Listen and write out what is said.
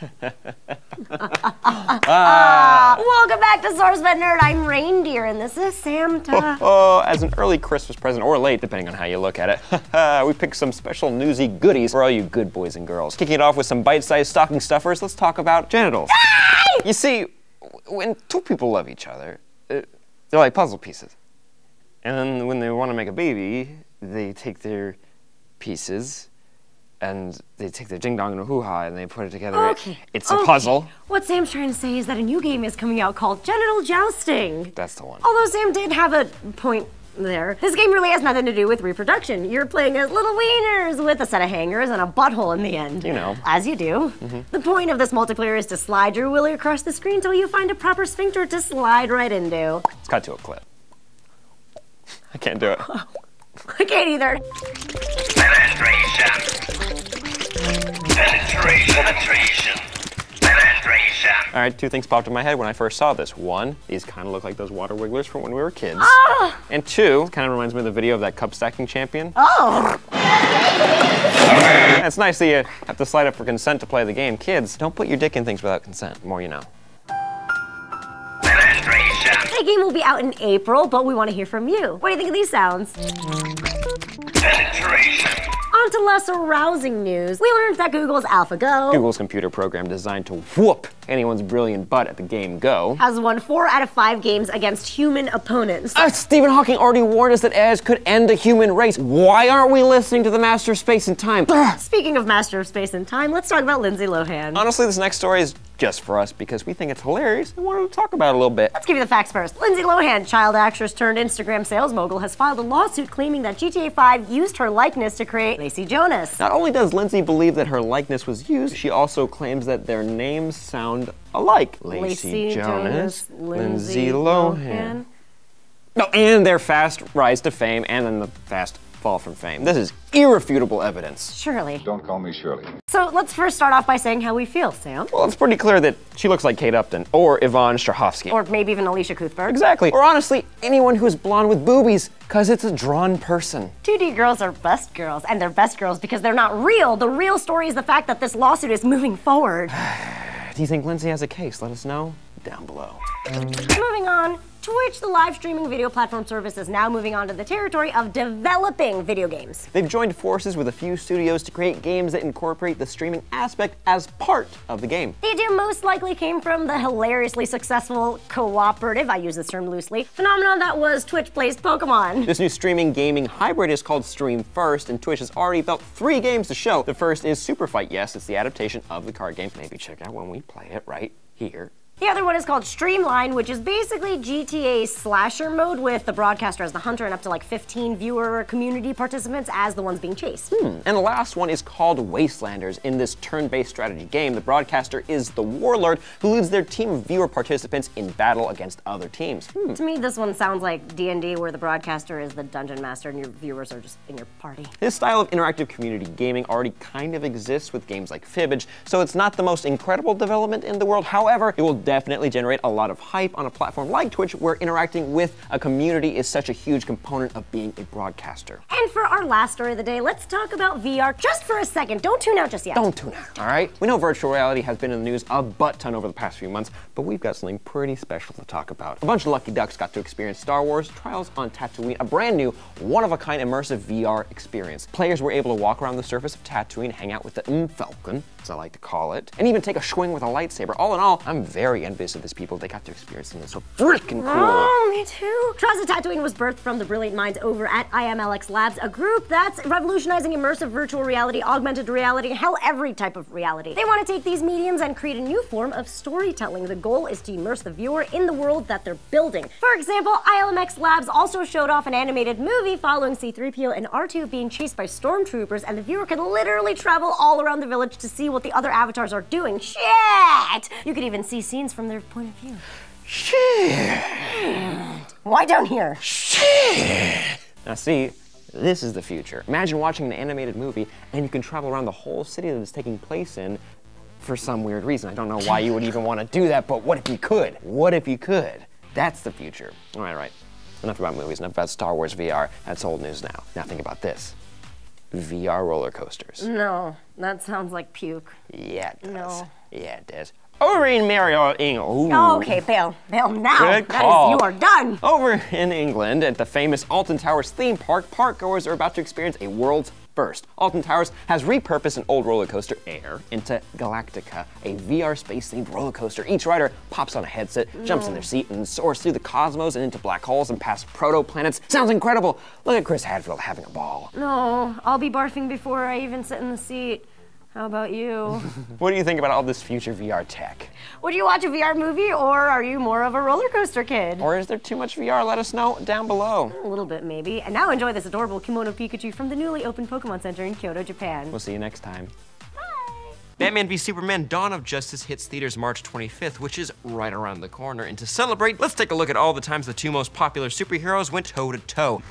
Welcome back to SourceFed Nerd. I'm Reindeer, and this is Santa. Oh, as an early Christmas present, or late, depending on how you look at it, we picked some special newsy goodies for all you good boys and girls. Kicking it off with some bite-sized stocking stuffers, let's talk about genitals. Yay! You see, when two people love each other, they're like puzzle pieces. And then when they want to make a baby, they take their pieces and they take their ding-dong and a hoo-ha and they put it together. Okay. It's a puzzle. What Sam's trying to say is that a new game is coming out called Genital Jousting. That's the one. Although Sam did have a point there. This game really has nothing to do with reproduction. You're playing as little wieners with a set of hangers and a butthole in the end. You know. As you do. Mm-hmm. The point of this multiplayer is to slide your willy across the screen until you find a proper sphincter to slide right into. Let's cut to a clip. I can't do it. I can't either. Penetration. All right, two things popped in my head when I first saw this. One, these kind of look like those water wigglers from when we were kids. Ah! And two, it kind of reminds me of the video of that cup stacking champion. Oh! It's nice that you have to slide up for consent to play the game. Kids, don't put your dick in things without consent. The more you know. The game will be out in April, but we want to hear from you. What do you think of these sounds? Penetration. On to less arousing news. We learned that Google's AlphaGo, Google's computer program designed to whoop anyone's brilliant butt at the game Go, has won 4 out of 5 games against human opponents. Stephen Hawking already warned us that AIs could end the human race. Why aren't we listening to the master of space and time? Speaking of master of space and time, let's talk about Lindsay Lohan. Honestly, this next story is just for us because we think it's hilarious and wanted to talk about it a little bit. Let's give you the facts first. Lindsay Lohan, child actress turned Instagram sales mogul, has filed a lawsuit claiming that GTA V used her likeness to create Lacey Jonas. Not only does Lindsay believe that her likeness was used, she also claims that their names sound alike. Lacey Jonas, Lindsay Lohan. No, and their fast rise to fame and then the fast fall from fame. This is irrefutable evidence. Surely. Don't call me Shirley. So let's first start off by saying how we feel, Sam. Well, it's pretty clear that she looks like Kate Upton or Yvonne Strahovski. Or maybe even Alicia Kuthberg. Exactly. Or honestly, anyone who's blonde with boobies, because it's a drawn person. 2D girls are best girls, and they're best girls because they're not real. The real story is the fact that this lawsuit is moving forward. Do you think Lindsay has a case? Let us know down below. Moving on. Twitch, the live streaming video platform service, is now moving on to the territory of developing video games. They've joined forces with a few studios to create games that incorporate the streaming aspect as part of the game. The idea most likely came from the hilariously successful cooperative, I use this term loosely, phenomenon that was Twitch Plays Pokemon. This new streaming gaming hybrid is called Stream First, and Twitch has already built 3 games to show. The first is Superfight. Yes, it's the adaptation of the card game. Maybe check out when we play it right here. The other one is called Streamline, which is basically GTA slasher mode with the broadcaster as the hunter and up to like 15 viewer community participants as the ones being chased. And the last one is called Wastelanders. In this turn-based strategy game, the broadcaster is the warlord who leads their team of viewer participants in battle against other teams. To me, this one sounds like D&D where the broadcaster is the dungeon master and your viewers are just in your party. This style of interactive community gaming already kind of exists with games like Fibbage, so it's not the most incredible development in the world. However, it will definitely generate a lot of hype on a platform like Twitch where interacting with a community is such a huge component of being a broadcaster. And for our last story of the day, let's talk about VR just for a second. Don't tune out just yet. Don't tune out, all right? We know virtual reality has been in the news a butt ton over the past few months, but we've got something pretty special to talk about. A bunch of lucky ducks got to experience Star Wars Trials on Tatooine, a brand new, one-of-a-kind immersive VR experience. Players were able to walk around the surface of Tatooine, hang out with the M-Falcon, as I like to call it, and even take a swing with a lightsaber. All in all, I'm very envious of these people. They got to experience something so freaking cool. Oh, me too. Trials of Tatooine was birthed from the brilliant minds over at ILMxLAB, a group that's revolutionizing immersive virtual reality, augmented reality, hell, every type of reality. They want to take these mediums and create a new form of storytelling. The goal is to immerse the viewer in the world that they're building. For example, ILMxLAB also showed off an animated movie following C-3PO and R2 being chased by stormtroopers, and the viewer can literally travel all around the village to see what the other avatars are doing. Shit! You could even see scenes from their point of view. Shit! Why down here? Shit! Now see, this is the future. Imagine watching an animated movie and you can travel around the whole city that it's taking place in for some weird reason. I don't know why you would even want to do that, but what if you could? What if you could? That's the future. All right, enough about movies, enough about Star Wars VR. That's old news now. Now think about this. VR roller coasters. No, that sounds like puke. Yeah, it does. No. Yeah, it does. Over in Mario, England. Oh, okay, bail. Bail now. Good call. That is, you are done. Over in England, at the famous Alton Towers theme park, parkgoers are about to experience a world's first. Alton Towers has repurposed an old roller coaster, Air, into Galactica, a VR space-themed roller coaster. Each rider pops on a headset, jumps in their seat, and soars through the cosmos and into black holes and past proto-planets. Sounds incredible. Look at Chris Hadfield having a ball. No, I'll be barfing before I even sit in the seat. How about you? What do you think about all this future VR tech? Would you watch a VR movie, or are you more of a roller coaster kid? Or is there too much VR? Let us know down below. A little bit, maybe. And now enjoy this adorable kimono Pikachu from the newly opened Pokemon Center in Kyoto, Japan. We'll see you next time. Batman v Superman Dawn of Justice hits theaters March 25th, which is right around the corner. And to celebrate, let's take a look at all the times the two most popular superheroes went toe-to-toe.